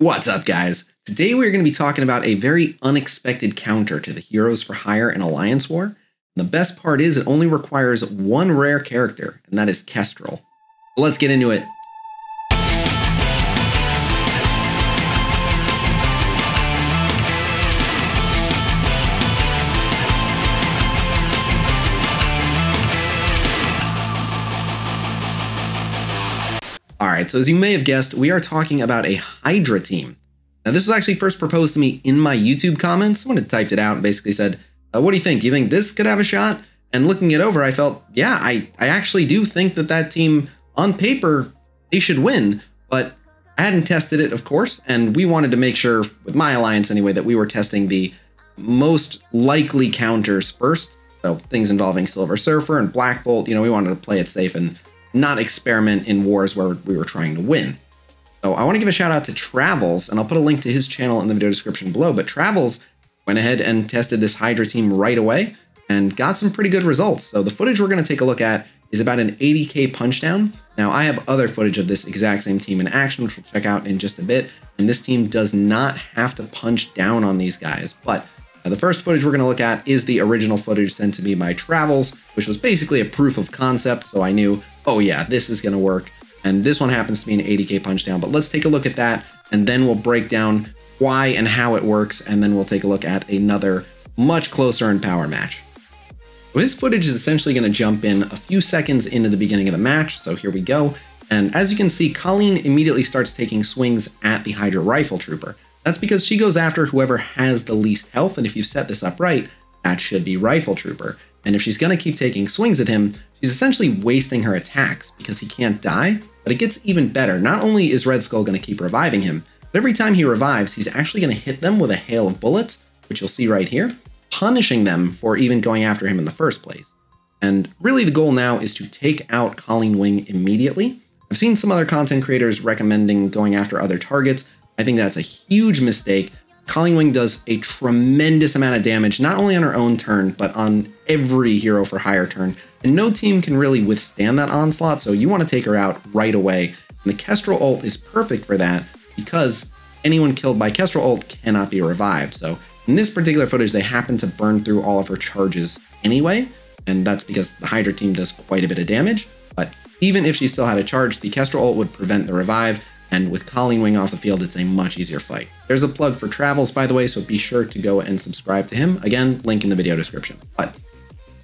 What's up, guys? Today we're going to be talking about a very unexpected counter to the Heroes for Hire and Alliance War. And the best part is it only requires one rare character, and that is Kestrel. So let's get into it. Alright, so as you may have guessed, we are talking about a Hydra team. Now, this was actually first proposed to me in my YouTube comments. Someone had typed it out and basically said, what do you think? Do you think this could have a shot? And looking it over, I felt, yeah, I actually do think that team, on paper, they should win. But I hadn't tested it, of course, and we wanted to make sure, with my alliance anyway, that we were testing the most likely counters first. So things involving Silver Surfer and Black Bolt, you know, we wanted to play it safe and not experiment in wars where we were trying to win. So I want to give a shout out to Travelz, and I'll put a link to his channel in the video description below, but Travelz went ahead and tested this Hydra team right away and got some pretty good results. So the footage we're going to take a look at is about an ADK punchdown. Now, I have other footage of this exact same team in action, which we'll check out in just a bit, and this team does not have to punch down on these guys, but the first footage we're going to look at is the original footage sent to me by Travelz, which was basically a proof of concept, so I knew, oh yeah, this is going to work. And this one happens to be an ADK punchdown, but let's take a look at that, and then we'll break down why and how it works, and then we'll take a look at another much closer in power match. So his footage is essentially going to jump in a few seconds into the beginning of the match, so here we go. And as you can see, Colleen immediately starts taking swings at the Hydra Rifle Trooper. That's because she goes after whoever has the least health, and if you set this up right, that should be Rifle Trooper. And if she's going to keep taking swings at him, she's essentially wasting her attacks because he can't die, but it gets even better. Not only is Red Skull going to keep reviving him, but every time he revives, he's actually going to hit them with a hail of bullets, which you'll see right here, punishing them for even going after him in the first place. And really the goal now is to take out Colleen Wing immediately. I've seen some other content creators recommending going after other targets. I think that's a huge mistake. Colleen Wing does a tremendous amount of damage, not only on her own turn, but on every Hero for Hire turn. And no team can really withstand that onslaught, so you want to take her out right away. And the Kestrel ult is perfect for that because anyone killed by Kestrel ult cannot be revived. So in this particular footage, they happen to burn through all of her charges anyway, and that's because the Hydra team does quite a bit of damage. But even if she still had a charge, the Kestrel ult would prevent the revive, and with Colleen Wing off the field, it's a much easier fight. There's a plug for Travelz, by the way, so be sure to go and subscribe to him. Again, link in the video description. But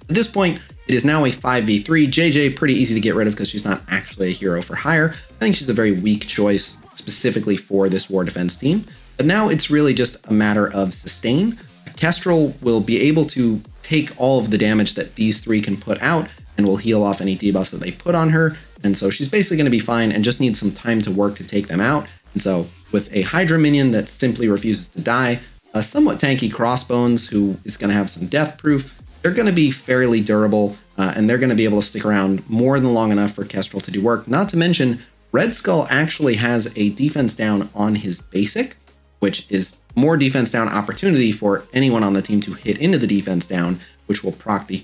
at this point, it is now a 5v3. JJ, pretty easy to get rid of because she's not actually a Hero for Hire. I think she's a very weak choice specifically for this war defense team. But now it's really just a matter of sustain. Kestrel will be able to take all of the damage that these three can put out and will heal off any debuffs that they put on her. And so she's basically going to be fine and just needs some time to work to take them out. And so with a Hydra minion that simply refuses to die, a somewhat tanky Crossbones who is going to have some death proof, they're going to be fairly durable and they're going to be able to stick around more than long enough for Kestrel to do work. Not to mention, Red Skull actually has a defense down on his basic, which is more defense down opportunity for anyone on the team to hit into the defense down, which will proc the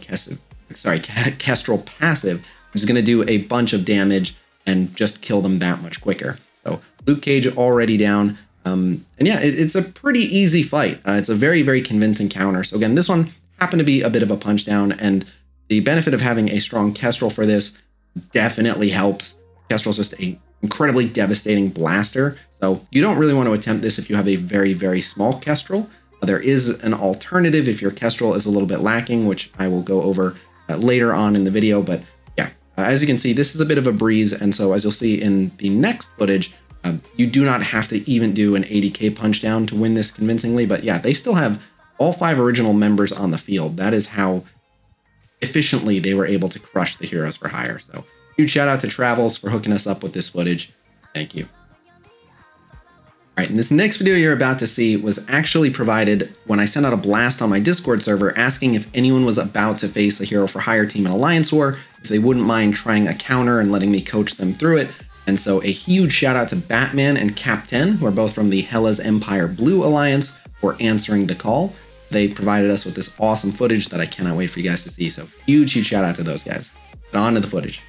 Kestrel passive, which is going to do a bunch of damage and just kill them that much quicker. So Luke Cage already down. And yeah, it's a pretty easy fight. It's a very, very convincing counter. So again, this one happened to be a bit of a punch down, and the benefit of having a strong Kestrel for this definitely helps. Kestrel's just an incredibly devastating blaster. So you don't really want to attempt this if you have a very, very small Kestrel. There is an alternative if your Kestrel is a little bit lacking, which I will go over later on in the video, but as you can see, this is a bit of a breeze, and so as you'll see in the next footage, you do not have to even do an ADK punch down to win this convincingly, but yeah, they still have all 5 original members on the field. That is how efficiently they were able to crush the Heroes for Hire. So huge shout out to Travelz for hooking us up with this footage. Thank you. All right, and this next video you're about to see was actually provided when I sent out a blast on my Discord server asking if anyone was about to face a Hero for Hire team in Alliance War, if they wouldn't mind trying a counter and letting me coach them through it. And so a huge shout out to Batman and Cap10, who are both from the Hellas Empire Blue Alliance, for answering the call. They provided us with this awesome footage that I cannot wait for you guys to see. So huge, huge shout out to those guys. But on to the footage.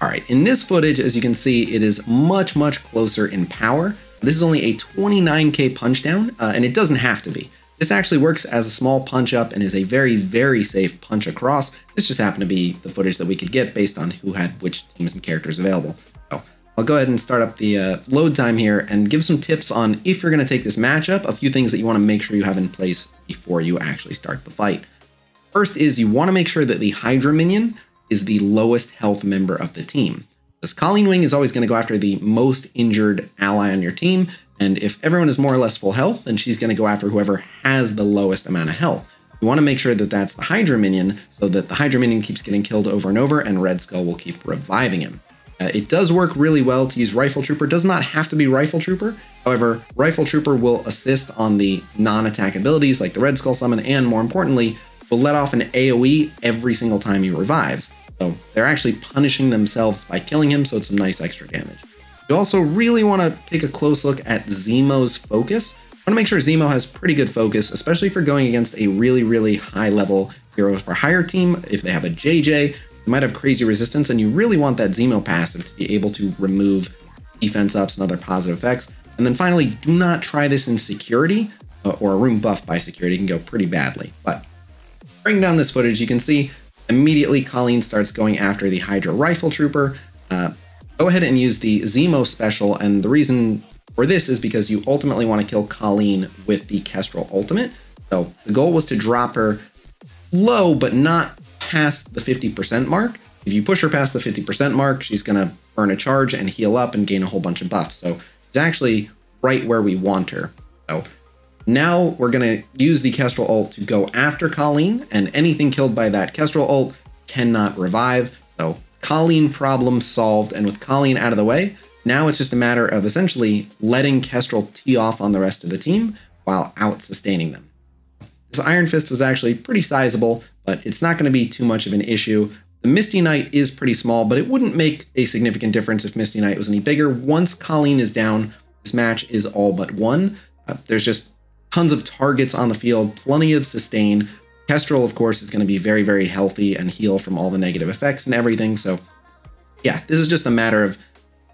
All right, in this footage, as you can see, it is much, much closer in power. This is only a 29k punch down, and it doesn't have to be. This actually works as a small punch up and is a very, very safe punch across. This just happened to be the footage that we could get based on who had which teams and characters available. So I'll go ahead and start up the load time here and give some tips on if you're going to take this matchup, a few things that you want to make sure you have in place before you actually start the fight. First is you want to make sure that the Hydra minion is the lowest health member of the team, because Colleen Wing is always going to go after the most injured ally on your team. And if everyone is more or less full health, then she's going to go after whoever has the lowest amount of health. You want to make sure that that's the Hydra minion, so that the Hydra minion keeps getting killed over and over and Red Skull will keep reviving him. It does work really well to use Rifle Trooper. Does not have to be Rifle Trooper. However, Rifle Trooper will assist on the non-attack abilities like the Red Skull summon, and more importantly, will let off an AoE every single time he revives. So they're actually punishing themselves by killing him, so it's some nice extra damage. You also really want to take a close look at Zemo's focus. You want to make sure Zemo has pretty good focus, especially if you're going against a really, really high level Heroes for Hire team. If they have a JJ, they might have crazy resistance, and you really want that Zemo passive to be able to remove defense ups and other positive effects. And then finally, do not try this in security or a room buff by security. It can go pretty badly. But bring down this footage, you can see immediately Colleen starts going after the Hydra Rifle Trooper. Go ahead and use the Zemo special, and the reason for this is because you ultimately want to kill Colleen with the Kestrel ultimate. So the goal was to drop her low, but not past the 50% mark. If you push her past the 50% mark, she's going to burn a charge and heal up and gain a whole bunch of buffs. So it's actually right where we want her. So now we're going to use the Kestrel ult to go after Colleen, and anything killed by that Kestrel ult cannot revive. So Colleen problem solved, and with Colleen out of the way, now it's just a matter of essentially letting Kestrel tee off on the rest of the team while out sustaining them. This Iron Fist was actually pretty sizable, but it's not going to be too much of an issue. The Misty Knight is pretty small, but it wouldn't make a significant difference if Misty Knight was any bigger. Once Colleen is down, this match is all but won. There's just tons of targets on the field, plenty of sustain. Kestrel, of course, is going to be very, very healthy and heal from all the negative effects and everything. So yeah, this is just a matter of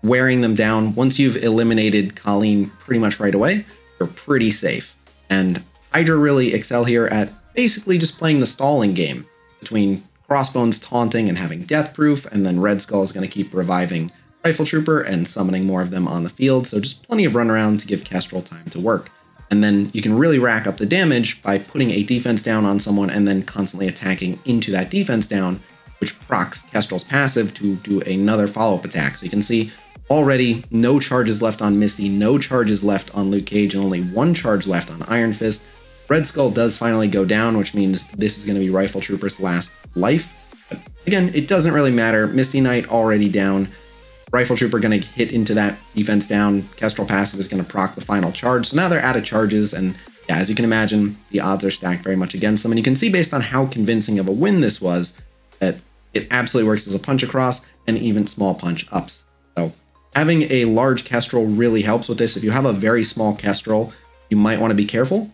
wearing them down. Once you've eliminated Colleen pretty much right away, you're pretty safe. And Hydra really excel here at basically just playing the stalling game between Crossbones taunting and having death proof, and then Red Skull is going to keep reviving Rifle Trooper and summoning more of them on the field. So just plenty of runaround to give Kestrel time to work. And then you can really rack up the damage by putting a defense down on someone and then constantly attacking into that defense down, which procs Kestrel's passive to do another follow-up attack. So you can see already no charges left on Misty, no charges left on Luke Cage, and only one charge left on Iron Fist. Red Skull does finally go down, which means this is going to be Rifle Trooper's last life. But again, it doesn't really matter. Misty Knight already down. Rifle Trooper going to hit into that defense down. Kestrel passive is going to proc the final charge. So now they're out of charges. And yeah, as you can imagine, the odds are stacked very much against them. And you can see based on how convincing of a win this was that it absolutely works as a punch across and even small punch ups. So having a large Kestrel really helps with this. If you have a very small Kestrel, you might want to be careful.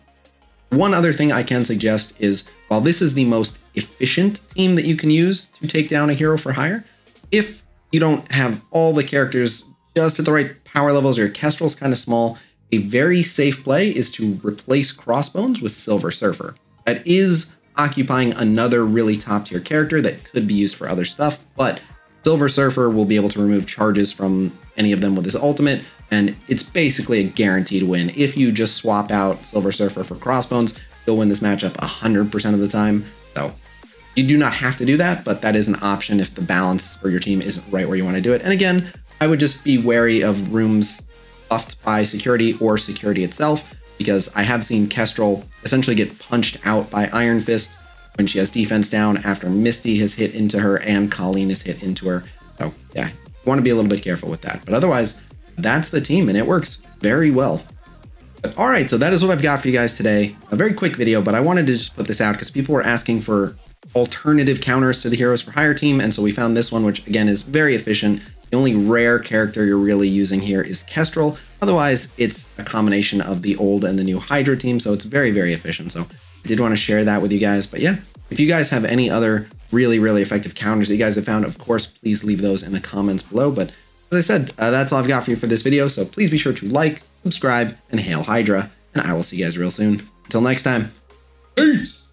One other thing I can suggest is while this is the most efficient team that you can use to take down a Hero for Hire, if you don't have all the characters just at the right power levels or your Kestrel's kind of small, a very safe play is to replace Crossbones with Silver Surfer. That is occupying another really top tier character that could be used for other stuff, but Silver Surfer will be able to remove charges from any of them with his ultimate, and it's basically a guaranteed win. If you just swap out Silver Surfer for Crossbones, you'll win this matchup 100% of the time. So you do not have to do that, but that is an option if the balance for your team isn't right where you want to do it. And again, I would just be wary of rooms buffed by security or security itself, because I have seen Kestrel essentially get punched out by Iron Fist when she has defense down after Misty has hit into her and Colleen has hit into her. So yeah, you want to be a little bit careful with that. But otherwise, that's the team and it works very well. But all right, so that is what I've got for you guys today. A very quick video, but I wanted to just put this out because people were asking for alternative counters to the Heroes for Hire team, and so we found this one, which again is very efficient. The only rare character you're really using here is Kestrel. Otherwise, it's a combination of the old and the new Hydra team, so it's very, very efficient. So I did want to share that with you guys. But yeah, if you guys have any other really, really effective counters that you guys have found, of course, please leave those in the comments below. But as I said, that's all I've got for you for this video, so please be sure to like, subscribe, and hail Hydra, and I will see you guys real soon. Until next time, peace!